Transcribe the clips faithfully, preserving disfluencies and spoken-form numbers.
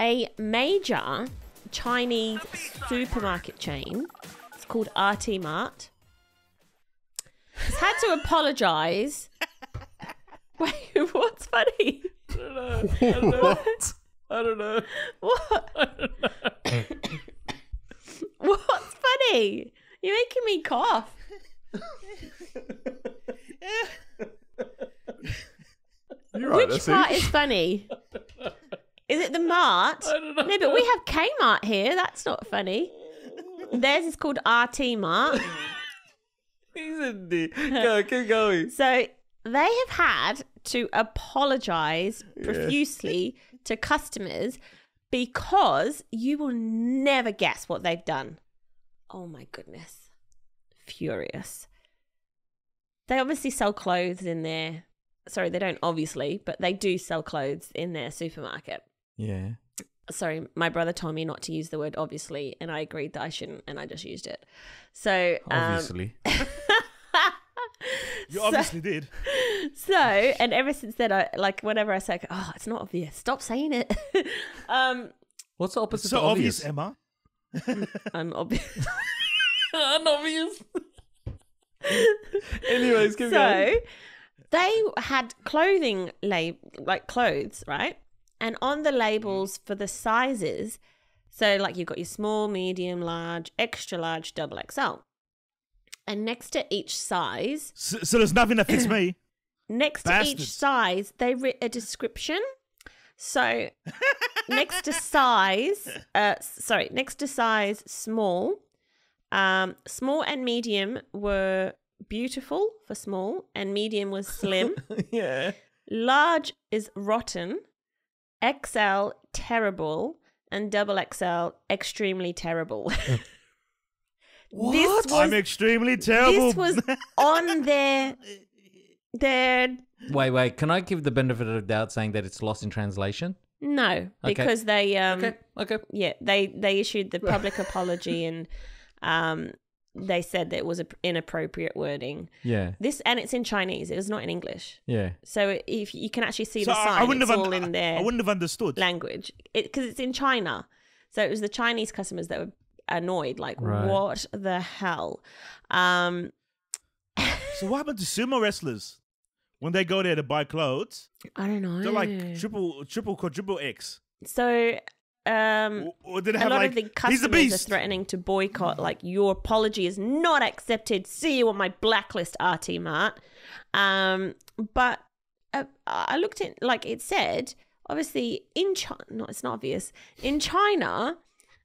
a major Chinese supermarket chain, it's called R T Mart, has had to apologise. Wait, what's funny? I don't know. I don't know. What? I don't know. What? I don't know. What's funny? You're making me cough. You're right, which part is funny? Is it the mart? I don't know. No, but we have Kmart here. That's not funny. Theirs is called R T Mart. He's in there. Go, keep going. So they have had to apologise profusely yeah. to customers because you will never guess what they've done. Oh my goodness. Furious. They obviously sell clothes in there. Sorry, they don't obviously, but they do sell clothes in their supermarket. Yeah. Sorry, my brother told me not to use the word obviously, and I agreed that I shouldn't, and I just used it. So um, obviously. You obviously so, did. So, and ever since then, I like whenever I say, "Oh, it's not obvious," stop saying it. um, What's the opposite? It's so obvious, Emma. I'm obvious. I'm obvious. Anyways, keep so going. They had clothing lab like clothes, right? And on the labels for the sizes, so like you've got your small, medium, large, extra large, double X L. And next to each size... So, so there's nothing that fits me. Next Bastards. to each size, they writ a description. So next to size, uh, sorry, next to size, small. Um, small and medium were beautiful for small, and medium was slim. Yeah. Large is rotten. X L, terrible. And double X L, extremely terrible. What? This was, I'm extremely terrible. This was on their, their... Wait, wait. Can I give the benefit of the doubt saying that it's lost in translation? No, okay. because they... Um, okay, okay. Yeah, they, they issued the public apology and um, they said that it was a inappropriate wording. Yeah. This And it's in Chinese. It was not in English. Yeah. So if you can actually see so the sign, I wouldn't it's have all in their I wouldn't have understood. language. Because it, it's in China. So it was the Chinese customers that were... annoyed, like right. what the hell? Um, so what happened to sumo wrestlers when they go there to buy clothes? I don't know. They're like triple, triple, quadruple X. So um, or, or a have lot like, of the customers the beast. are threatening to boycott. Like, your apology is not accepted. See you on my blacklist, R T Mart. Um, but uh, I looked at like it said. Obviously, in China, no, it's not obvious in China.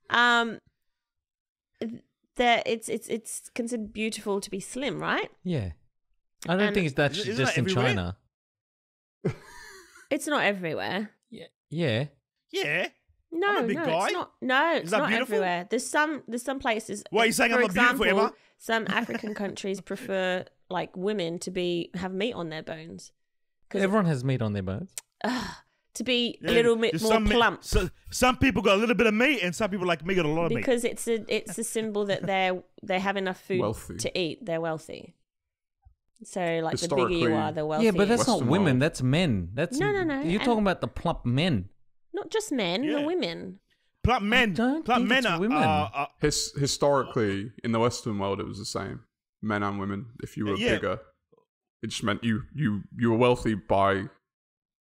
Um. That it's it's it's considered beautiful to be slim, right? Yeah, I don't and think it's that is, just in everywhere? China. It's not everywhere. Yeah, yeah, yeah. No, I'm a big no, guy. it's not. No, it's not beautiful? everywhere. There's some there's some places. What are you saying? I'm not beautiful, Emma? Some African countries prefer like women to be have meat on their bones. Everyone has meat on their bones. Ugh. To be yeah, a little bit more some plump. So, some people got a little bit of meat, and some people like me got a lot of because meat. Because it's a it's a symbol that they're they have enough food wealthy. to eat. They're wealthy. So like the bigger you are, the wealthier. Yeah, but that's Western not women. World. That's men. That's no, no, no. You're and talking about the plump men. Not just men, yeah. the women. Plump men. Don't plump men are women. Uh, uh, His, historically, in the Western world, it was the same. Men and women. If you were yeah. bigger, it just meant you you you were wealthy by.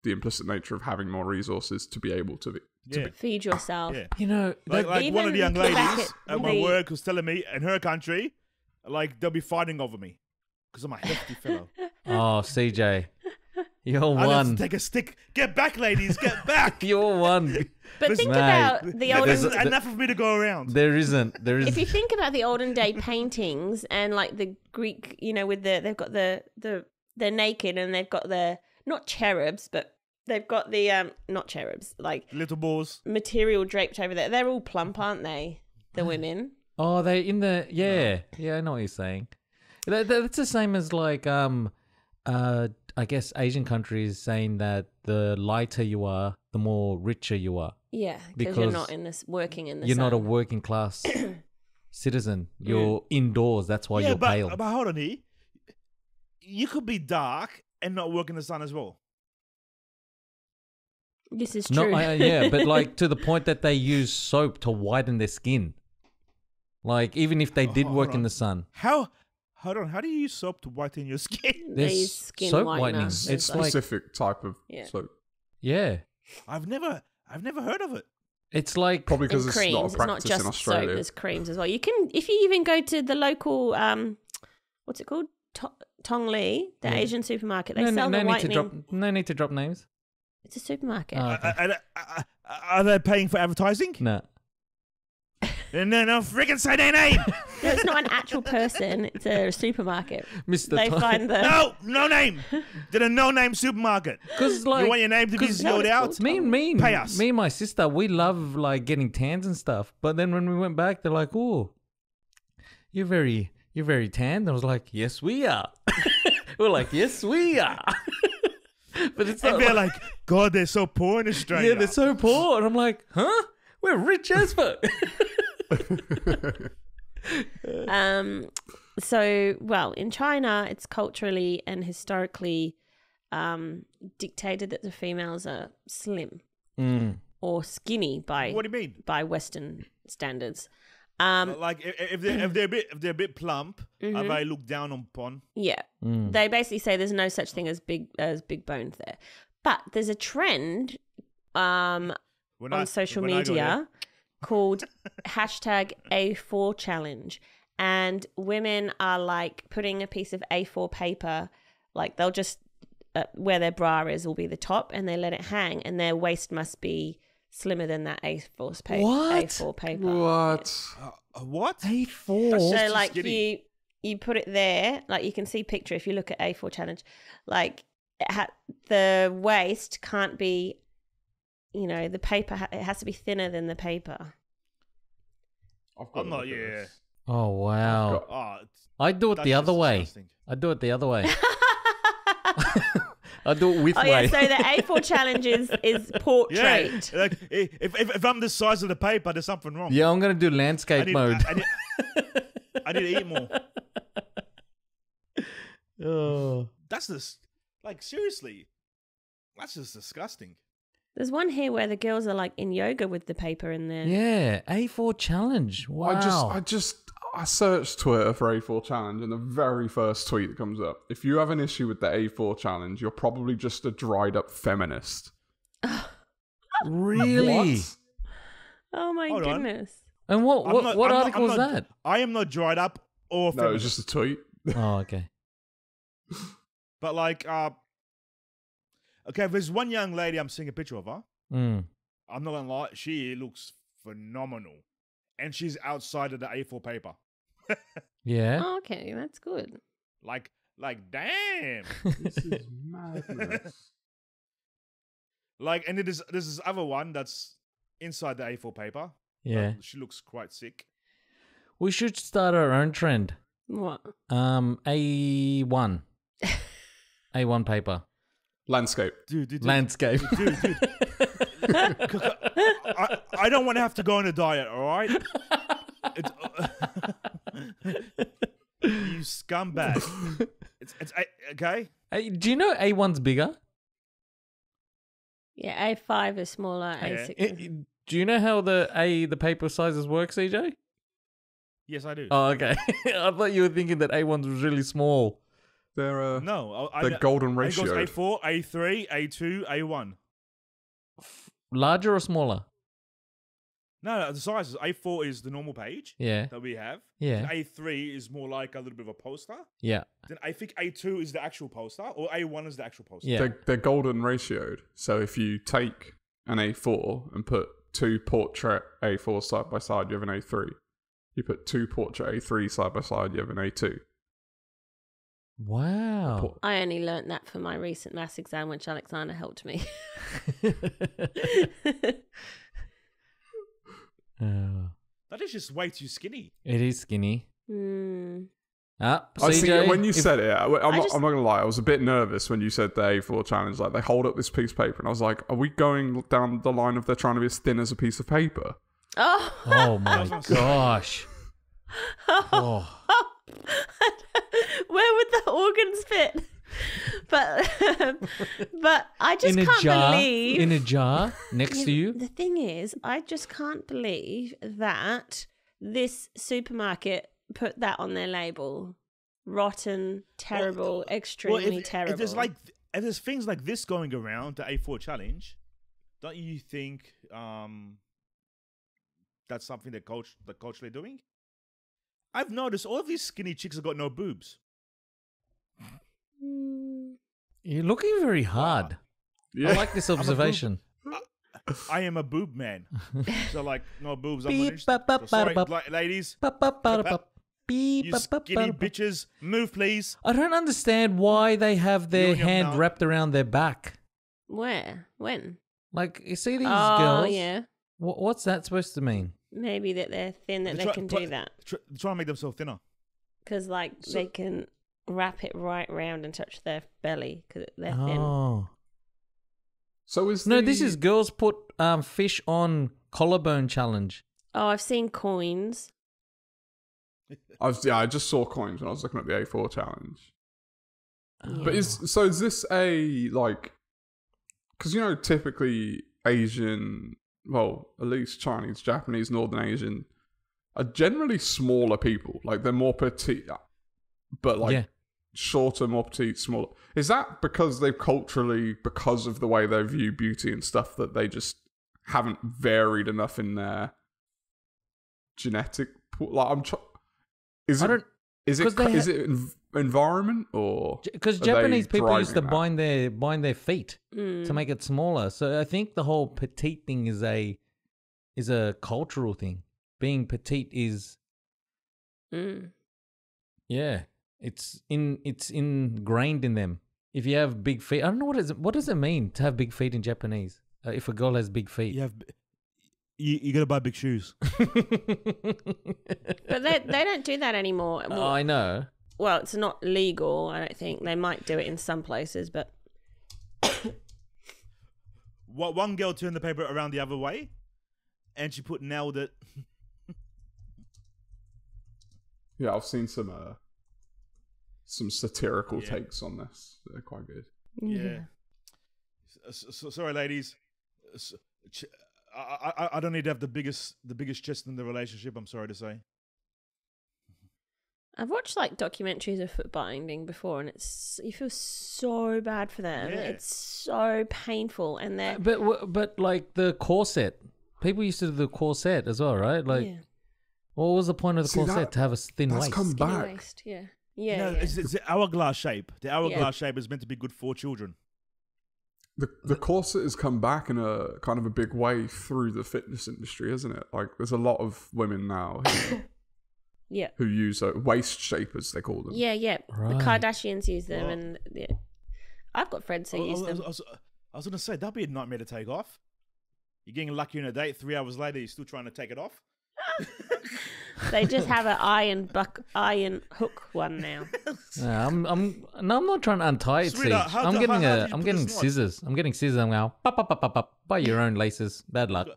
The implicit nature of having more resources to be able to, be, to yeah. be. feed yourself. Yeah. You know, like, like one of the young ladies at my the... work was telling me in her country, like they'll be fighting over me because I'm a hefty fellow. Oh, C J, you're I one. Take a stick. Get back, ladies. Get back. You're one. But Listen, think mate, about the olden. There's enough of me to go around. There isn't. There isn't. If you think about the olden day paintings and like the Greek, you know, with the they've got the the they're naked and they've got the. Not cherubs, but they've got the um, not cherubs, like little balls, material draped over there. They're all plump, aren't they? The women. Oh, they in the yeah, yeah. I know what you're saying. That, that, that's the same as like um, uh, I guess Asian countries saying that the lighter you are, the more richer you are. Yeah, because you're not in this working in the. You're sun. not a working class citizen. You're yeah. indoors. That's why yeah, you're but, pale. But hold on here. You could be dark. And not work in the sun as well. This is true. No, I, yeah, but like to the point that they use soap to whiten their skin. Like even if they did oh, work right. in the sun. How? Hold on. How do you use soap to whiten your skin? There's they use skin soap whitening. It's, it's like, specific type of yeah. soap. Yeah. I've never, I've never heard of it. It's like probably because it's creams. not a practice it's not just in Australia. Soap, there's creams as well. You can, if you even go to the local, um, what's it called, to Tongli, the yeah. Asian supermarket. They no, sell no, no the whitening. Drop, no need to drop names. It's a supermarket. Oh, okay. uh, uh, uh, are they paying for advertising? No. No, no, freaking say their name. No, it's not an actual person. It's a supermarket. Mister They Tom. find the no, no name. Did a no-name supermarket. Because like you want your name to be spelled no, out. Me and me, pay us. Me and my sister, we love like getting tans and stuff. But then when we went back, they're like, "Oh, you're very, you're very tanned." I was like, "Yes, we are." We're like, "Yes, we are." But it's and they're like, like, "God, they're so poor in Australia." Yeah, they're so poor. And I'm like, "Huh? We're rich as fuck." um so well in China it's culturally and historically um dictated that the females are slim mm. or skinny by what do you mean by Western standards. Um like if, if they're if they're a bit if they're a bit plump mm-hmm. are they looked down upon? Yeah. Mm. They basically say there's no such thing as big as big bones there. But there's a trend um when on I, social media called hashtag A four challenge, and women are like putting a piece of A four paper, like they'll just uh, where their bra is will be the top, and they let it hang, and their waist must be slimmer than that A four paper. What? A four paper. What? Yeah. Uh, what? A four. So like you you put it there, like you can see picture if you look at A four challenge, like it ha the waist can't be. You know, the paper, ha it has to be thinner than the paper. I've got I'm not, yeah. Oh, wow. Got, oh, I do it the other disgusting. way. I do it the other way. I do it with oh, way. Yeah, so the A four challenge is, is portrait. Yeah, like, if, if, if I'm the size of the paper, there's something wrong. Yeah, I'm going to do landscape I need, mode. I, I, need, I need to eat more. Oh. That's just, like, seriously, that's just disgusting. There's one here where the girls are like in yoga with the paper in there. Yeah, A four challenge. Wow. I just, I just, I searched Twitter for A four challenge, and the very first tweet that comes up: if you have an issue with the A four challenge, you're probably just a dried up feminist. Really? What? Oh my Hold goodness! On. And what, what, not, what article was that? I am not dried up or feminist. No, it was just a tweet. Oh, okay. But like, uh. Okay, there's one young lady I'm seeing a picture of her. Mm. I'm not gonna lie, she looks phenomenal, and she's outside of the A four paper. Yeah. Oh, okay, that's good. Like, like, damn. This is madness. Like, and it is. There's this other one that's inside the A four paper. Yeah. She looks quite sick. We should start our own trend. What? Um, A one. A one paper. Landscape. Dude, dude, dude. Landscape. Dude, dude. I, I don't want to have to go on a diet, all right? It's, uh, you scumbag. It's, it's, okay? Hey, do you know A one's bigger? Yeah, A five is smaller. A six yeah. is... Do you know how the A the paper sizes work, C J? Yes, I do. Oh, okay. I thought you were thinking that A one's was really small. They're, uh, no, I, they're golden ratio. A four, A three, A two, A one. Larger or smaller? No, no, the sizes. A four is the normal page yeah. that we have. Yeah. And A three is more like a little bit of a poster. Yeah. Then I think A two is the actual poster, or A one is the actual poster. Yeah. They're, they're golden ratioed. So if you take an A four and put two portrait A four side by side, you have an A three. You put two portrait A three side by side, you have an A two. Wow. I only learnt that for my recent maths exam, which Alexander helped me. Oh. That is just way too skinny. It is skinny. Mm. Ah, C J, I see, when you if, said it, I, I'm, I just, not, I'm not going to lie, I was a bit nervous when you said the A four challenge. Like, they hold up this piece of paper, and I was like, are we going down the line of they're trying to be as thin as a piece of paper? Oh, oh my gosh. Oh. Where would the organs fit? But um, but I just in a can't jar, believe in a jar next you, to you. The thing is, I just can't believe that this supermarket put that on their label. Rotten, terrible, well, extremely well, if, terrible. If there's like if there's things like this going around, the A four challenge, don't you think um that's something that coach the coach they're doing? I've noticed all these skinny chicks have got no boobs. You're looking very hard. Yeah. I like this observation. I am a boob man. So like no boobs. I'm Beep, ba, ba, ba, sorry, ba, ba, ladies. Ba, ba, ba, ba, Beep, you ba, ba, skinny ba, ba, bitches, move please. I don't understand why they have their hand mouth. wrapped around their back. Where? When? Like you see these oh, girls. Oh yeah. What, what's that supposed to mean? Maybe that they're thin, that they're they try, can try, do that. Try, try and make themselves thinner. Because like so, they can. Wrap it right round and touch their belly because they're thin. Oh. So is the... no, this is girls put um, fish on collarbone challenge. Oh, I've seen coins. I've yeah, I just saw coins when I was looking at the A four challenge. Yeah. But is so is this a like? Because you know, typically Asian, well, at least Chinese, Japanese, Northern Asian are generally smaller people. Like they're more petite, but like. Yeah. Shorter, more petite, smaller. Is that because they've culturally, because of the way they view beauty and stuff, that they just haven't varied enough in their genetic pool? Like, I'm trying. Is it is it is it environment or because Japanese people used to that? bind their bind their feet mm. to make it smaller? So I think the whole petite thing is a is a cultural thing. Being petite is, mm. yeah. It's in it's ingrained in them. If you have big feet, I don't know what is what does it mean to have big feet in Japanese. Uh, if a girl has big feet, you have you, you gotta buy big shoes. But they they don't do that anymore. Well, oh, I know. Well, it's not legal. I don't think they might do it in some places, but what one girl turned the paper around the other way, and she put nailed it. Yeah, I've seen some. Uh... Some satirical yeah. takes on this. They're quite good. Yeah. So, so, sorry, ladies. So, I, I I don't need to have the biggest the biggest chest in the relationship. I'm sorry to say. I've watched like documentaries of foot binding before, and it's you feel so bad for them. Yeah. It's so painful, and they're but but like the corset. People used to do the corset as well, right? Like, yeah. What was the point of the See, corset that, to have a thin that's waist? Come back. Skinny waist, yeah. Yeah, no, yeah. It's, it's the hourglass shape. The hourglass yeah. shape is meant to be good for children. The the corset has come back in a kind of a big way through the fitness industry, isn't it? Like, there's a lot of women now who, yeah. who use uh, waist shapers, they call them. Yeah, yeah. Right. The Kardashians use them. Well, and yeah. I've got friends who I, use I, them. I was, was going to say, that'd be a nightmare to take off. You're getting lucky on a date. Three hours later, you're still trying to take it off. They just have an iron buck, iron hook one now. Yeah, I'm, I'm, no, I'm not trying to untie it. Sweetheart, I'm do, getting how, a, how I'm getting scissors. Knot? I'm getting scissors. I'm going, pop, pop, pop, pop, pop. Buy your own laces. Bad luck.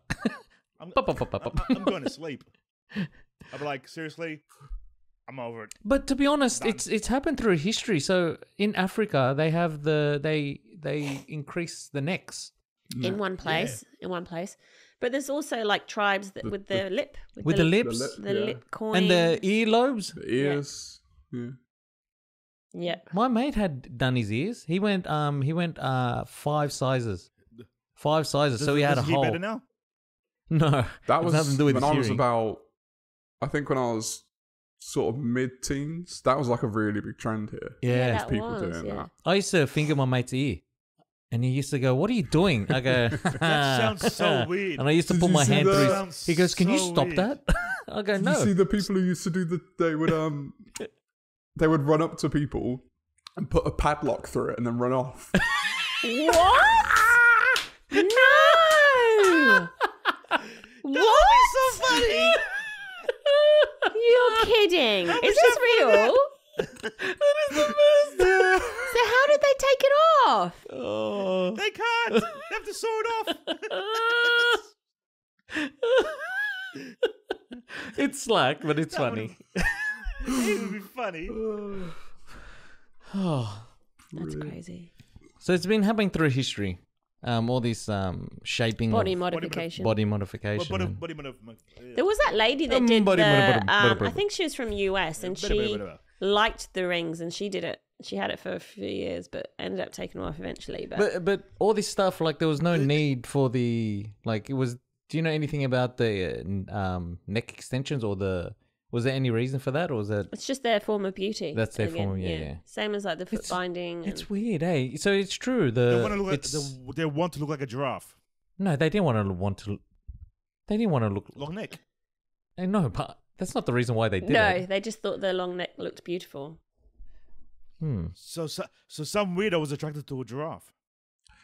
I'm, pop, pop, pop, pop, pop. I'm, I'm going to sleep. I'll be like, seriously, I'm over it. But to be honest, Done. it's it's happened through history. So in Africa, they have the they they increase the necks in yeah. one place. Yeah. In one place. But there's also like tribes that the, with the, the lip, with, with the, the lips, the, lip, the yeah. lip coin, and the earlobes, the ears. Yeah. yeah, yeah. My mate had done his ears. He went, um, he went, uh, five sizes, five sizes. Does, so he had a he hole. Better now? No, that was nothing to do with when hearing. I was about. I think when I was sort of mid-teens, that was like a really big trend here. Yeah, yeah people was, doing yeah. that. I used to finger my mate's ear. And he used to go, "What are you doing?" I go, "That sounds so weird." And I used to Did put my hand that? through his. He goes, "Can so you stop weird. that?" I go, Did "No." You see the people who used to do the they would um, they would run up to people and put a padlock through it and then run off. What? No. What? Is so funny. You're kidding? That is this real? That is the best. Yeah. So how did they take it off? Oh. They can't. They have to saw it off. It's slack, but it's that funny. It would be funny. Oh. That's really crazy. So it's been happening through history. Um, all this um, shaping body of modification. Body modification. Body, body, body, body, yeah. There was that lady that um, did body, the, body, body, body, um, body. I think she was from U S, and body, she body, body, body. liked the rings, and she did it. She had it for a few years, but ended up taking them off eventually. But but, but all this stuff, like there was no need for the like. It was. Do you know anything about the um, neck extensions or the? Was there any reason for that, or was that? It's just their form of beauty. That's their again, form, yeah, yeah, yeah. Same as like the foot it's, binding. It's weird, eh? So it's true. The they want to look. Like, they, they want to look like a giraffe. No, they didn't want to want to. They didn't want to look long neck. And no, but that's not the reason why they did no, it. No, they just thought their long neck looked beautiful. Hmm. So, so, so some weirdo was attracted to a giraffe.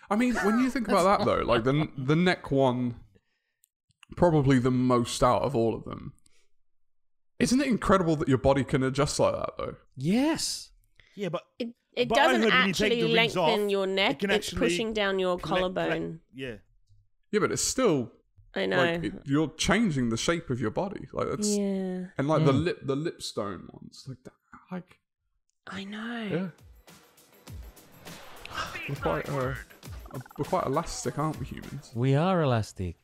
I mean, when you think about that though, like the the neck one, probably the most out of all of them. Isn't it incredible that your body can adjust like that, though? Yes. Yeah, but... It, it but doesn't actually you lengthen off, your neck. It it's pushing down your connect, collarbone. Connect, yeah. Yeah, but it's still... I know. Like, it, you're changing the shape of your body. Like, that's... Yeah. And, like, yeah. the lip the lip stone ones. Like, that, like... I know. Yeah. We're quite, uh, we're quite elastic, aren't we, humans? We are elastic.